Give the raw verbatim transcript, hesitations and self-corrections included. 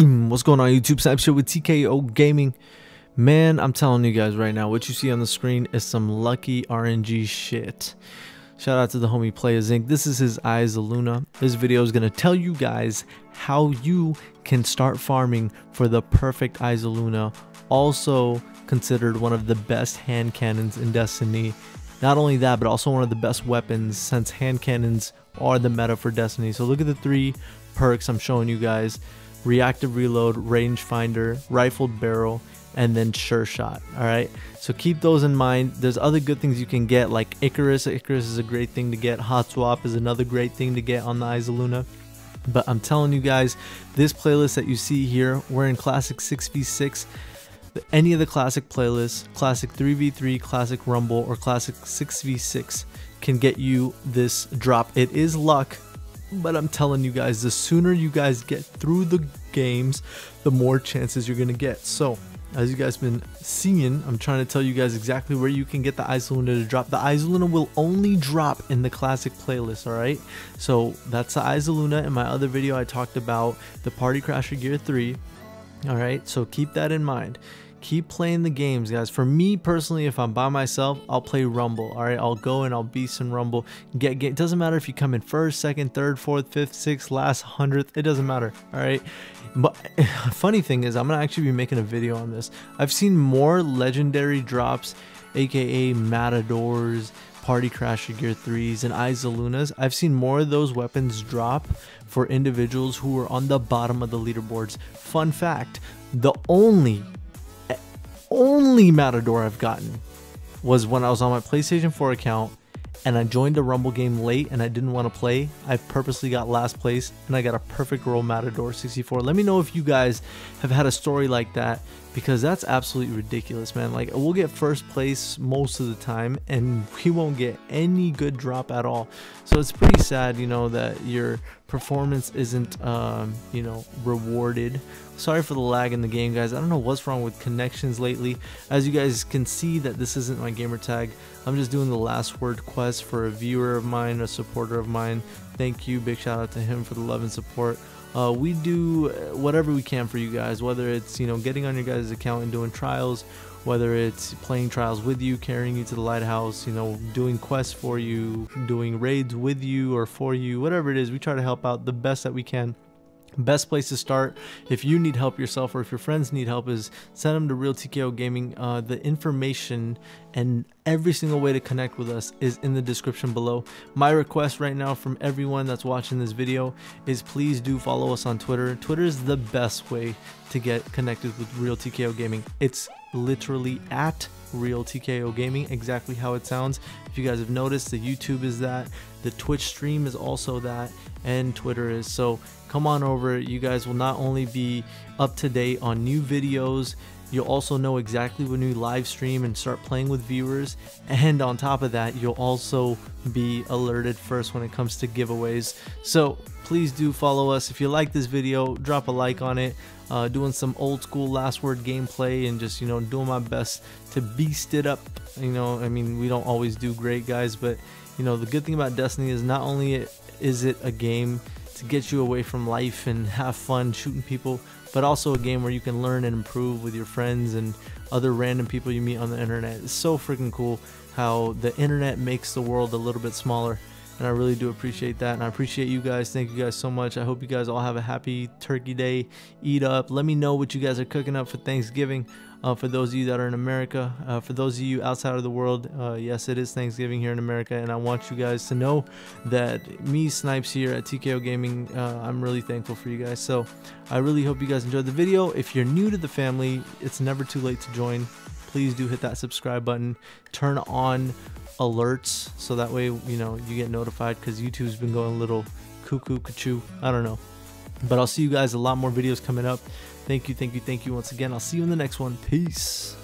What's going on YouTube? Snap shit with T K O Gaming. Man, I'm telling you guys right now, what you see on the screen is some lucky R N G shit. Shout out to the homie Players Incorporated. This is his Eyasluna. This video is gonna tell you guys how you can start farming for the perfect Eyasluna, also considered one of the best hand cannons in Destiny. Not only that, but also one of the best weapons, since hand cannons are the meta for Destiny. So look at the three perks I'm showing you guys: Reactive Reload, Range Finder, Rifled Barrel, and then Sure Shot. All right, so keep those in mind. There's other good things you can get, like Icarus. Icarus is a great thing to get. Hot Swap is another great thing to get on the Eyasluna. But I'm telling you guys, this playlist that you see here, we're in Classic six v six. Any of the Classic playlists, Classic three v three, Classic Rumble, or Classic six v six can get you this drop. It is luck, but I'm telling you guys, the sooner you guys get through the games, the more chances you're gonna get. So as you guys been seeing, I'm trying to tell you guys exactly where you can get the Eyasluna to drop. The Eyasluna will only drop in the Classic playlist. All right, so that's the Eyasluna. In my other video, I talked about the Party Crasher Gear three. All right, so keep that in mind. Keep playing the games, guys. For me personally, if I'm by myself, I'll play Rumble. All right, I'll go and I'll beast in Rumble. Get, get. It doesn't matter if you come in first, second, third, fourth, fifth, sixth, last, hundredth. It doesn't matter. All right. But funny thing is, I'm gonna actually be making a video on this. I've seen more legendary drops, aka Matadors, Party Crasher Gear threes, and Eyasluna. I've seen more of those weapons drop for individuals who are on the bottom of the leaderboards. Fun fact: the only only Matador I've gotten was when I was on my PlayStation four account and I joined a Rumble game late and I didn't want to play. I purposely got last place and I got a perfect roll Matador sixty-four. Let me know if you guys have had a story like that, because that's absolutely ridiculous, man. Like, we'll get first place most of the time and we won't get any good drop at all. So it's pretty sad, you know, that your performance isn't, um, you know, rewarded. Sorry for the lag in the game, guys. I don't know what's wrong with connections lately. As you guys can see, that this isn't my gamer tag. I'm just doing the Last Word quest for a viewer of mine, a supporter of mine. Thank you. Big shout out to him for the love and support. Uh, we do whatever we can for you guys, whether it's, you know, getting on your guys' account and doing trials, whether it's playing trials with you, carrying you to the lighthouse, you know, doing quests for you, doing raids with you or for you, whatever it is. We try to help out the best that we can. Best place to start if you need help yourself or if your friends need help is send them to Real T K O Gaming. Uh, the information and every single way to connect with us is in the description below. My request right now from everyone that's watching this video is please do follow us on Twitter. Twitter is the best way to get connected with Real T K O Gaming. It's literally at Real T K O Gaming, exactly how it sounds. If you guys have noticed, the YouTube is that, the Twitch stream is also that, and Twitter is. So come on over. You guys will not only be up to date on new videos, you'll also know exactly when we live stream and start playing with viewers. And on top of that, you'll also be alerted first when it comes to giveaways. So please do follow us. If you like this video, drop a like on it. Uh, doing some old school Last Word gameplay and just, you know, doing my best to beast it up. You know, I mean, we don't always do great, guys, but you know, the good thing about Destiny is not only is it a game to get you away from life and have fun shooting people, but also a game where you can learn and improve with your friends and other random people you meet on the internet. It's so freaking cool how the internet makes the world a little bit smaller, and I really do appreciate that, and I appreciate you guys. Thank you guys so much. I hope you guys all have a happy Turkey Day. Eat up. Let me know what you guys are cooking up for Thanksgiving, uh, for those of you that are in America. Uh, for those of you outside of the world, uh, yes, it is Thanksgiving here in America, and I want you guys to know that me, Snipes, here at T K O Gaming, uh, I'm really thankful for you guys. So I really hope you guys enjoyed the video. If you're new to the family, it's never too late to join. Please do hit that subscribe button. Turn on alerts so that way, you know, you get notified, because YouTube's been going a little cuckoo cuckoo. I don't know, but I'll see you guys a lot more videos coming up. Thank you, thank you, thank you once again. I'll see you in the next one. Peace.